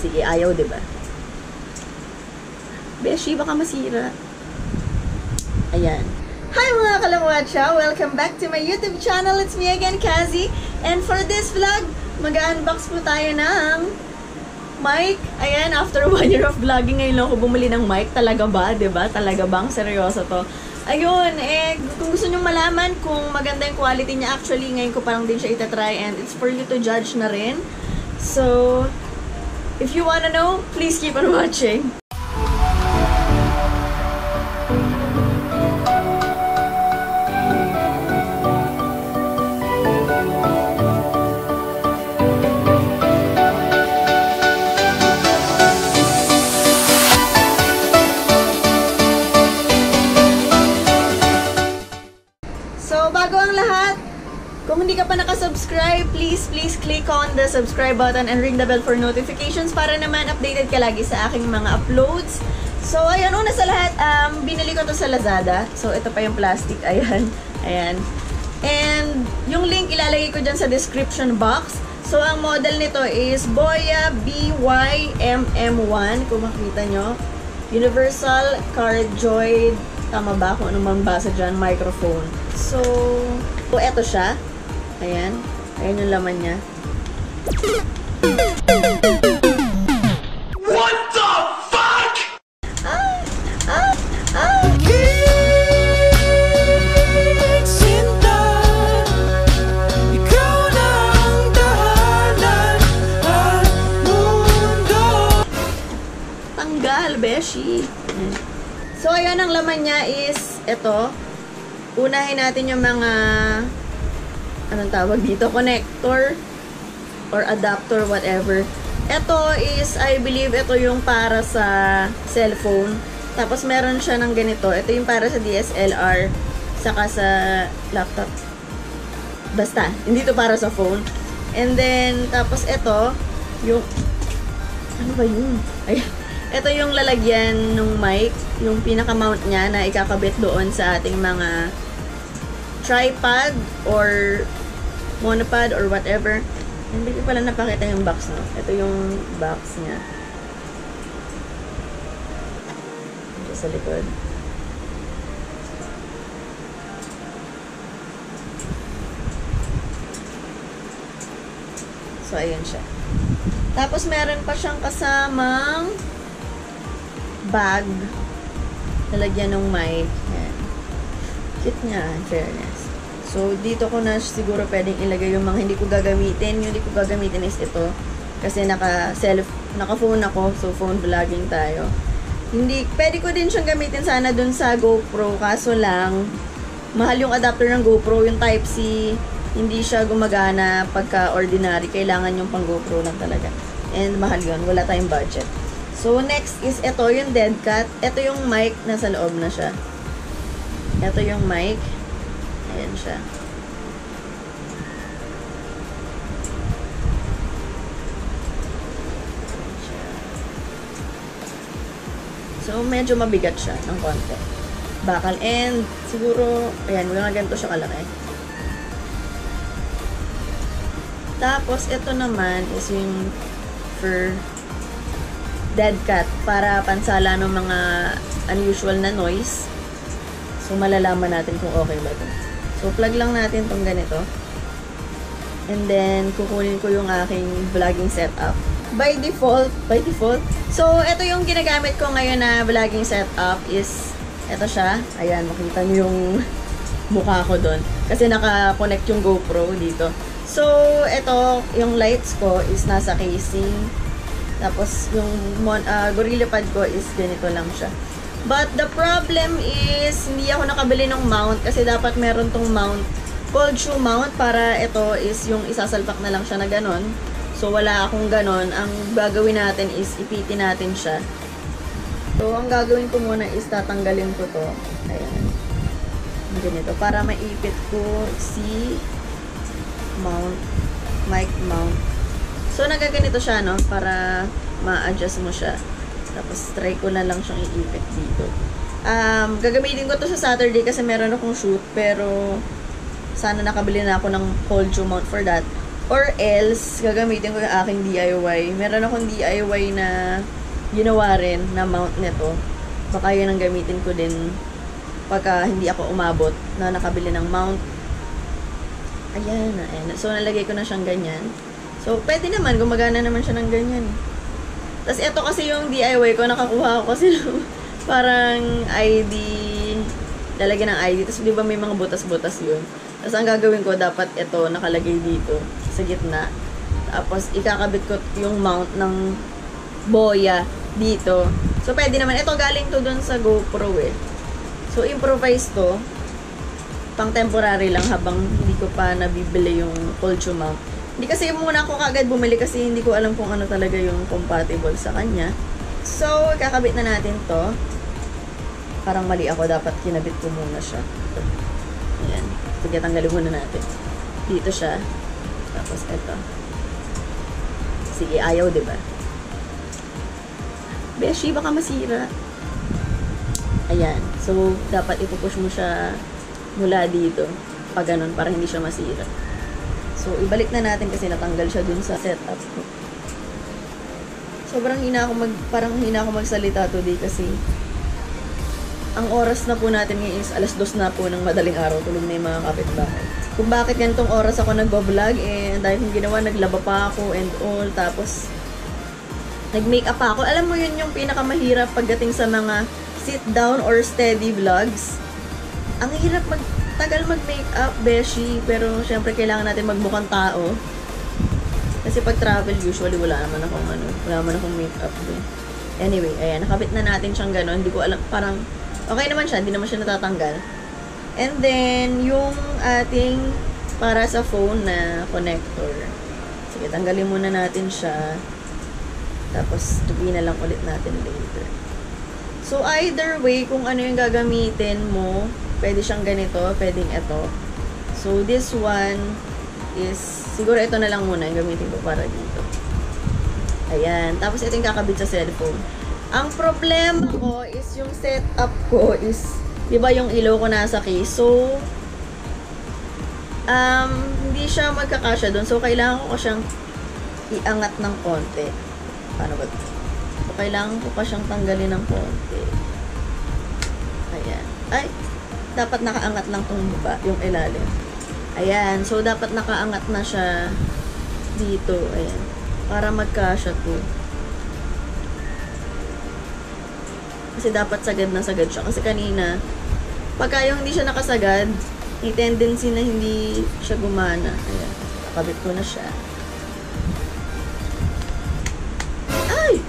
Sige, ayaw, diba? Beshi, baka masira. Ayan. Hi mga kalamwacha! Welcome back to my YouTube channel. It's me again, Kazi. And for this vlog, mag-unbox po tayo ng mic. Ayan, after 1 year of vlogging, ngayon lang ako bumili ng mic. Talaga ba? Diba? Talaga bang? Seryoso to. Ayun, eh, kung gusto nyong malaman kung maganda yung quality niya, actually, ngayon ko parang din siya itatry and it's for you to judge na rin. So, if you wanna know, please keep on watching. Subscribe, please click on the subscribe button and ring the bell for notifications para naman updated ka lagi sa aking mga uploads. So, ayan, una sa lahat, binili ko to sa Lazada. So, ito pa yung plastic, ayan. Ayan. And, yung link ilalagay ko dyan sa description box. So, ang model nito is BOYA BY-MM1. Kung makita nyo, Universal Cardioid, tama ba kung anong mambasa dyan, microphone. So, eto siya. Ayan. Ayan yung laman niya. What the fuck? Tanggal, beshi. So, ayan ang laman niya is ito. Unahin natin yung mga anong tawag dito? Connector or adapter, whatever. Ito is, I believe, ito yung para sa cellphone. Tapos, meron siya ng ganito. Ito yung para sa DSLR. Saka sa laptop. Basta. Hindi to para sa phone. And then, tapos ito, yung ano ba yun? Ayan. Ito yung lalagyan ng mic. Yung pinaka-mount niya na ikakabit doon sa ating mga tripod or monopod or whatever. Hindi ko pala napakita yung box, no? Ito yung box niya. Ito sa likod. So, ayan siya. Tapos, meron pa siyang kasamang bag. Nalagyan ng mic. Ayan. Cute niya, in fairness. So, dito ko na siguro pwedeng ilagay yung mga hindi ko gagamitin. Yung hindi ko gagamitin is ito. Kasi naka-phone ako. So, phone vlogging tayo. Hindi, pwede ko din siyang gamitin sana dun sa GoPro. Kaso lang, mahal yung adapter ng GoPro. Yung Type-C, hindi siya gumagana pagka-ordinary. Kailangan yung pang GoPro lang talaga. And mahal yun. Wala tayong budget. So, next is ito, yung dead cat. Ito yung mic. Nasa loob na siya. Ito yung mic. Ayan siya. So, medyo mabigat siya ng konti. Bakal end. Siguro, ayan, wala nga ganito siya kalaki. Tapos, ito naman is yung for dead cat. Para pansala ng mga unusual na noise. So, malalaman natin kung okay ba ito. So, plug lang natin itong ganito. And then, kukunin ko yung aking vlogging setup. By default. So, ito yung ginagamit ko ngayon na vlogging setup is, ito siya. Ayan, makita niyo yung mukha ko doon. Kasi naka-connect yung GoPro dito. So, ito, yung lights ko is nasa casing. Tapos, yung Gorilla Pad ko is ganito lang siya. But the problem is, hindi ako nakabili ng mount kasi dapat meron tong mount, cold shoe mount, para ito is yung isasalpak na lang siya na ganon. So, wala akong ganon. Ang gagawin natin is, ipitin natin siya. So, ang gagawin ko muna is, tatanggalin ko to. Ayan. Ganito. Para maipit ko si mount, mic mount. So, nagaganito siya, no? Para ma-adjust mo siya. Tapos, try ko na lang siyang i-ipit dito. Gagamitin ko to sa Saturday kasi meron akong shoot. Pero, sana nakabili na ako ng cold shoe mount for that. Or else, gagamitin ko yung aking DIY. Meron akong DIY na ginawa rin na mount nito. Baka yun ang gamitin ko din pagka hindi ako umabot na nakabili ng mount. Ayan, ayan. So, nalagay ko na siyang ganyan. So, pwede naman. Gumagana naman siya ng ganyan. Tapos, ito kasi yung DIY ko. Nakakuha ko kasi parang ID. Lalagyan ng ID. Tapos, di ba may mga butas-butas yun? Tapos, ang gagawin ko, dapat ito nakalagay dito sa gitna. Tapos, ikakabit ko yung mount ng Boya dito. So, pwede naman. Ito, galing to dun sa GoPro eh. So, improvise to. Pang temporary lang habang hindi ko pa nabibili yung culture mount. Hindi kasi muna ako kagad bumili kasi hindi ko alam kung ano talaga yung compatible sa kanya. So, kakabit na natin to. Parang mali ako. Dapat kinabit ko muna siya. Ayan. Sige, tanggalin muna natin. Dito siya. Tapos, eto. Sige, ayaw, diba? Beshi, baka masira. Ayan. So, dapat ipupush mo siya mula dito. Pag ganun, para hindi siya masira. So, ibalik na natin kasi natanggal siya dun sa setup ko. Sobrang hina ako magsalita today kasi ang oras na po natin ngayon is alas 2 na po ng madaling araw. Tulog na yung mga kapitbahay. Kung bakit ganitong oras ako nagbo-vlog, eh, dahil kong ginawa, naglaba pa ako and all. Tapos, nag-makeup pa ako. Alam mo yun yung pinakamahirap pagdating sa mga sit-down or steady vlogs. Ang hirap tagal mag-makeup, beshi. Pero, syempre, kailangan natin magmukhang tao. Kasi pag-travel, usually, wala naman akong makeup din. Anyway, ayan. Nakabit na natin siyang gano'n. Hindi ko alam, parang okay naman siya, hindi naman siya natatanggal. And then, yung ating para sa phone na connector. Sige, tanggalin muna natin siya. Tapos, tupi na lang ulit natin later. So, either way, kung ano yung gagamitin mo, pwede siyang ganito, pwedeng ito. So, this one is, siguro ito na lang muna yung gamitin ko para dito. Ayan. Tapos, ito yung kakabit sa cellphone. Ang problema ko is yung setup ko is, di ba yung ilaw ko nasa case? So, hindi siya magkakasya dun. So, kailangan ko siyang iangat ng konti. Paano ba? So, kailangan ko pa siyang tanggalin ng konti. Ayan. Ay, dapat nakaangat lang itong baba, yung ilalim. Ayan. So, dapat nakaangat na siya dito. Ayan. Para magkasya to. Kasi dapat sagad na sagad siya. Kasi kanina, pagka yung hindi siya nakasagad, may tendency na hindi siya gumana. Ayan. Nakabit ko na siya. Ay!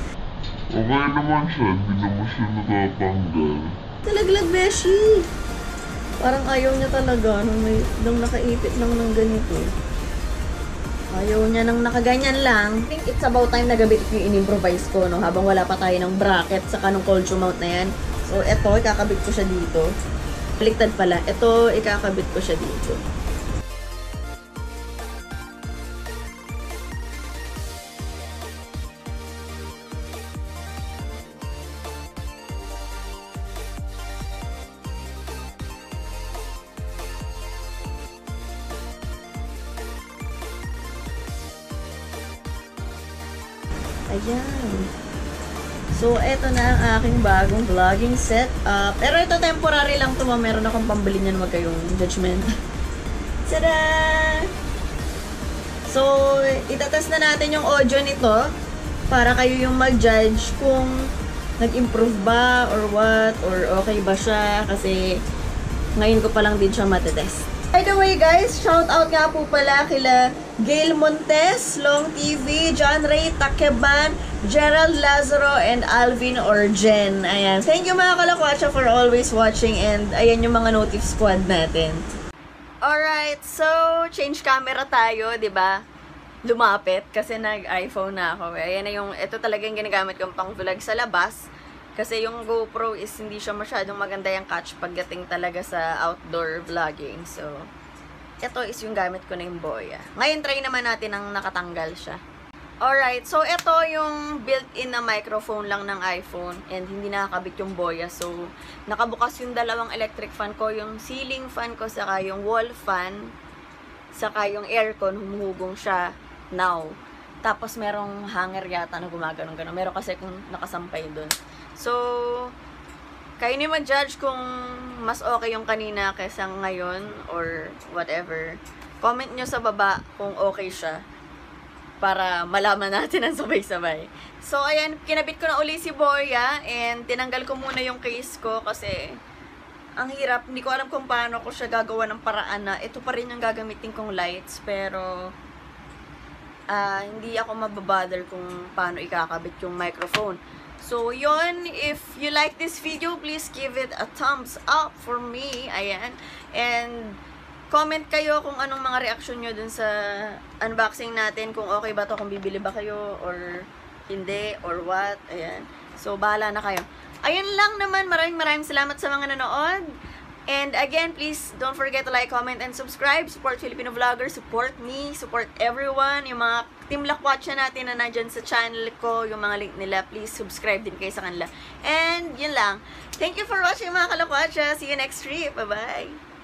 Okay naman siya. Hindi naman siya nakapanggal. Talaglag, beshi! Parang ayaw niya talaga nung nakaipit lang ng ganito. Ayaw niya nang nakaganyan lang. I think it's about time na gabit ko yung in-improvise ko, no? Habang wala pa tayo ng bracket sa kanong culture mount na yan. So, eto, ikakabit ko siya dito. Baliktad pala. Eto, ikakabit ko siya dito. Ayan. So, eto na ang aking bagong vlogging setup. Pero ito, temporary lang ito. Meron akong pambili niyan. Huwag kayong judgment. Tada! So, itatest na natin yung audio nito para kayo yung mag-judge kung nag-improve ba or what, or okay ba siya kasi ngayon ko pa lang din siya matetest. By the way guys, shout out nga po pala kila Gail Montes, Long TV, John Ray Takeban, Gerald Lazaro, and Alvin Orjane. Ayan. Thank you mga kalakwatsa for always watching, and ayan yung mga notif squad natin. Alright, so change camera tayo, diba? Lumapit kasi nag-iPhone na ako. Ayan na yung, ito talagang ginagamit kong pang vlog sa labas. Kasi yung GoPro is hindi siya masyadong maganda yung catch pagdating talaga sa outdoor vlogging. So, ito is yung gamit ko na yung Boya. Ngayon, try naman natin ang nakatanggal siya. Alright, so ito yung built-in na microphone lang ng iPhone and hindi nakakabit yung Boya. So, nakabukas yung dalawang electric fan ko, yung ceiling fan ko, saka yung wall fan. Saka yung aircon, humuhugong siya now. Tapos merong hanger yata na gumaganong-ganon. Meron kasi kung nakasampay dun. So, kayo ni ma-judge kung mas okay yung kanina kaysa ngayon or whatever. Comment nyo sa baba kung okay siya. Para malaman natin ang sabay-sabay. So, ayan, kinabit ko na uli si Boya and tinanggal ko muna yung case ko kasi ang hirap. Hindi ko alam kung paano ko siya gagawa ng paraan na ito pa rin yung gagamitin kong lights, pero hindi ako mababother kung paano ikakabit yung microphone. So, yun, if you like this video, please give it a thumbs up for me. Ayan. And comment kayo kung anong mga reaction nyo dun sa unboxing natin. Kung okay ba to, kung bibili ba kayo, or hindi, or what. Ayan. So, bahala na kayo. Ayan lang naman. Maraming salamat sa mga nanood. And again, please don't forget to like, comment, and subscribe. Support Filipino vloggers. Support me. Support everyone. Yung mga team Lakwatcha natin na nandyan sa channel ko, yung mga link nila, please subscribe din kayo sa kanila. And yun lang. Thank you for watching, mga Kalakwatcha. See you next trip. Bye-bye.